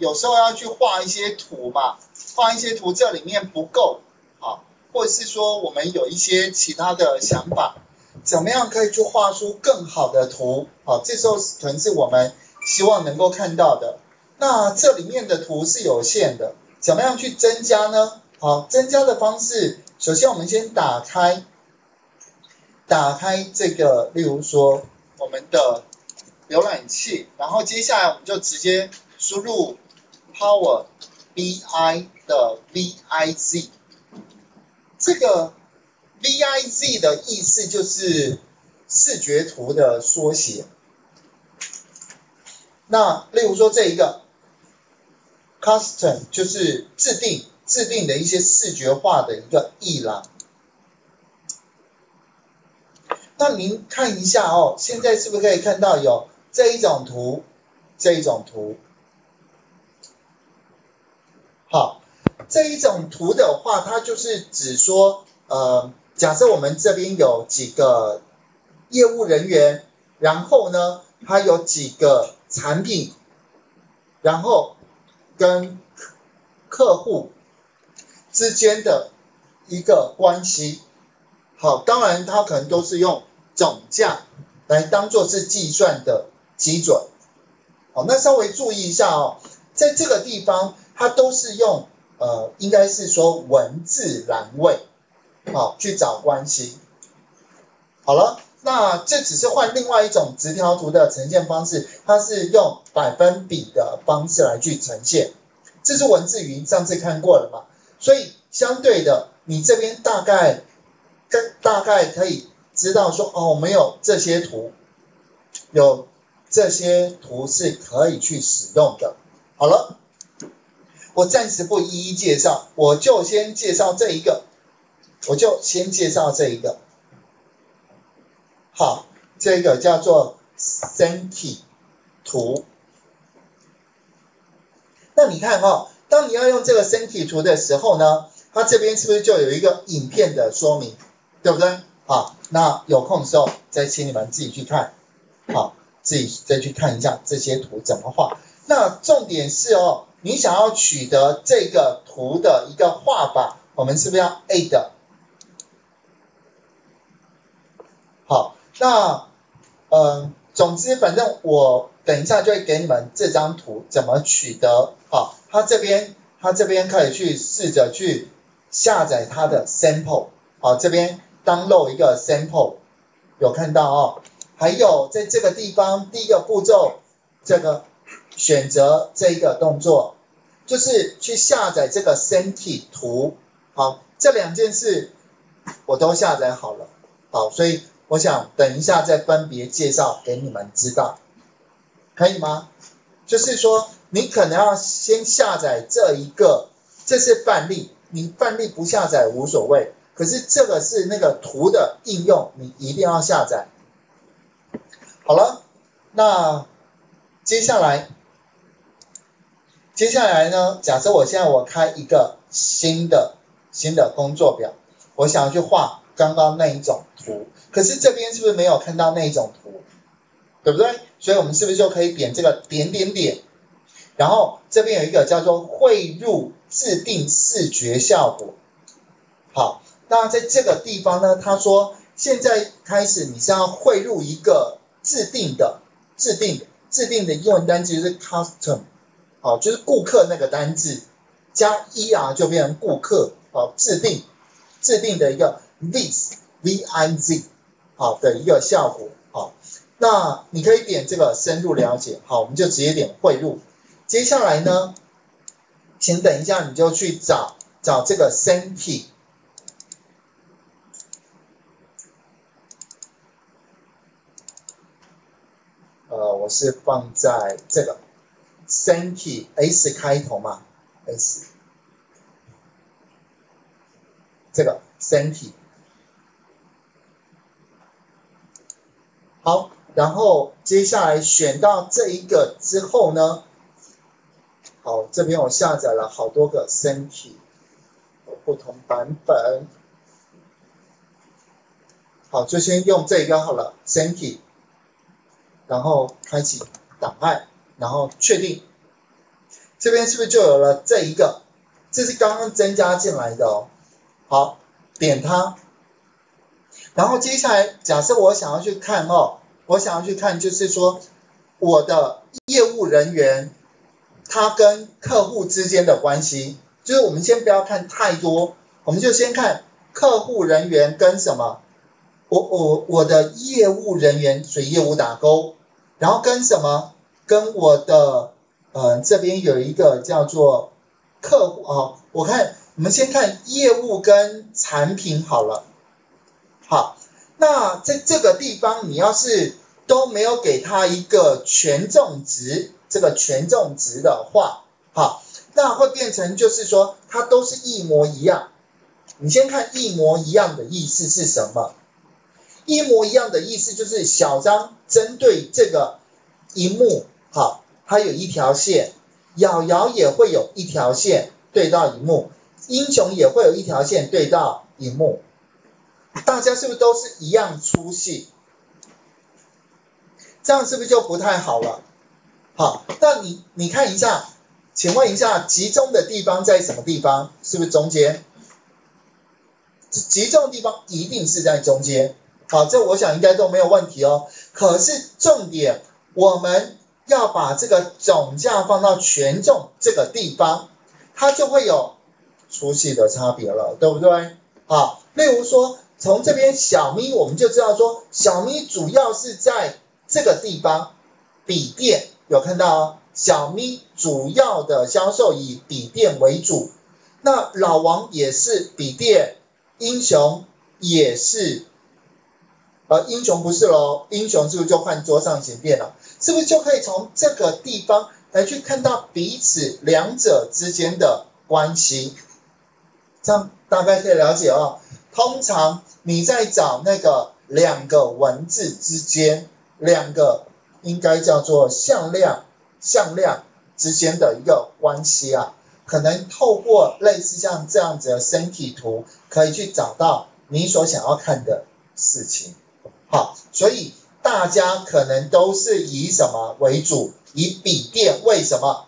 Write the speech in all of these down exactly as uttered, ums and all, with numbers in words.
有时候要去画一些图嘛，画一些图这里面不够，好，或者是说我们有一些其他的想法，怎么样可以去画出更好的图，好，这时候可能是我们希望能够看到的。那这里面的图是有限的，怎么样去增加呢？好，增加的方式，首先我们先打开，打开这个，例如说我们的浏览器，然后接下来我们就直接输入 Power B I 的 V I Z。 这个 V I Z 的意思就是视觉图的缩写。那例如说这一个 custom 就是制定制定的一些视觉化的一个一栏。那您看一下哦，现在是不是可以看到有这一种图，这一种图。好，这一种图的话，它就是指说，呃，假设我们这边有几个业务人员，然后呢，它有几个产品，然后跟客户之间的一个关系。好，当然它可能都是用总价来当做是计算的基准。好，那稍微注意一下哦，在这个地方它都是用呃，应该是说文字栏位，好，去找关系。好了，那这只是换另外一种直条图的呈现方式，它是用百分比的方式来去呈现。这是文字云，上次看过了嘛？所以相对的，你这边大概大概可以知道说，哦，我们有这些图，有这些图是可以去使用的。好了，我暂时不一一介绍，我就先介绍这一个，我就先介绍这一个。好，这个叫做 Sankey 图。那你看哦，当你要用这个 Sankey 图的时候呢，它这边是不是就有一个影片的说明，对不对？好，那有空的时候再请你们自己去看，好，自己再去看一下这些图怎么画。那重点是哦，你想要取得这个图的一个画法，我们是不是要 add？ 好，那呃，总之反正我等一下就会给你们这张图怎么取得。好，它这边它这边可以去试着去下载它的 sample。好，这边 download 一个 sample， 有看到哦。还有在这个地方第一个步骤，这个选择这一个动作，就是去下载这个 Sankey 图。好，这两件事我都下载好了。好，所以我想等一下再分别介绍给你们知道，可以吗？就是说你可能要先下载这一个，这是范例，你范例不下载无所谓，可是这个是那个图的应用，你一定要下载。好了，那接下来，接下来呢？假设我现在我开一个新的新的工作表，我想要去画刚刚那一种图，可是这边是不是没有看到那一种图，对不对？所以我们是不是就可以点这个点点点？然后这边有一个叫做汇入制定视觉效果。好，那在这个地方呢，他说现在开始你是要汇入一个制定的制定的制定的英文单字就是 custom， 好，就是顾客那个单字加 er 就变成顾客，好，制定制定的一个 viz viz 好的一个效果。好，那你可以点这个深入了解，好，我们就直接点汇入。接下来呢，请等一下你就去找找这个 Sankey， 呃，我是放在这个 Sankey S 开头嘛 S， 这个 Sankey。 好，然后接下来选到这一个之后呢，好，这边我下载了好多个 Sankey 不同版本。好，就先用这个好了 Sankey， 然后开启档案，然后确定。这边是不是就有了这一个？这是刚刚增加进来的哦。好，点它。然后接下来，假设我想要去看哦，我想要去看就是说我的业务人员他跟客户之间的关系，就是我们先不要看太多，我们就先看客户人员跟什么，我我我的业务人员属于业务打勾，然后跟什么，跟我的呃这边有一个叫做客户啊、哦，我看我们先看业务跟产品好了。好，那在这个地方你要是都没有给他一个权重值，这个权重值的话，好，那会变成就是说它都是一模一样。你先看一模一样的意思是什么？一模一样的意思就是小张针对这个荧幕，好，它有一条线，瑶瑶也会有一条线对到荧幕，英雄也会有一条线对到荧幕。大家是不是都是一样出戏？这样是不是就不太好了？好，那你你看一下，请问一下，集中的地方在什么地方？是不是中间？集中的地方一定是在中间。好，这我想应该都没有问题哦。可是重点，我们要把这个总价放到权重这个地方，它就会有粗细的差别了，对不对？好，例如说，从这边小咪我们就知道说，小咪主要是在这个地方，笔电有看到哦，小咪主要的销售以笔电为主，那老王也是笔电，英雄也是，呃，英雄不是咯，英雄是不是就换桌上型电脑？是不是就可以从这个地方来去看到彼此两者之间的关系？这样大概可以了解哦。通常你在找那个两个文字之间，两个应该叫做向量向量之间的一个关系啊，可能透过类似像这样子的身体图，可以去找到你所想要看的事情。好，所以大家可能都是以什么为主？以笔电。为什么？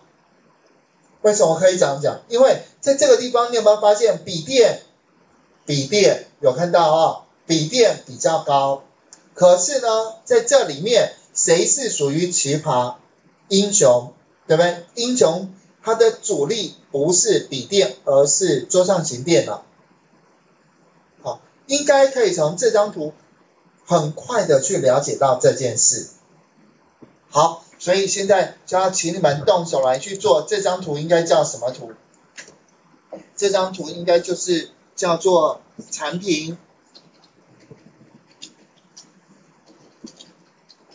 为什么可以这样讲？因为在这个地方你有没有发现笔电？笔电有看到哦，笔电比较高。可是呢，在这里面谁是属于奇葩？英雄，对不对？英雄它的主力不是笔电，而是桌上型电脑。好，应该可以从这张图很快的去了解到这件事。好，所以现在就要请你们动手来去做这张图，应该叫什么图？这张图应该就是叫做产品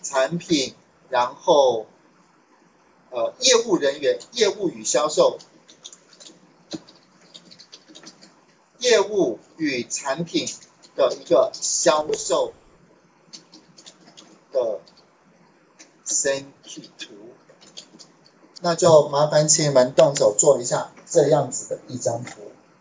产品，然后呃业务人员，业务与销售，业务与产品的一个销售的Sankey图，那就麻烦请你们动手做一下这样子的一张图。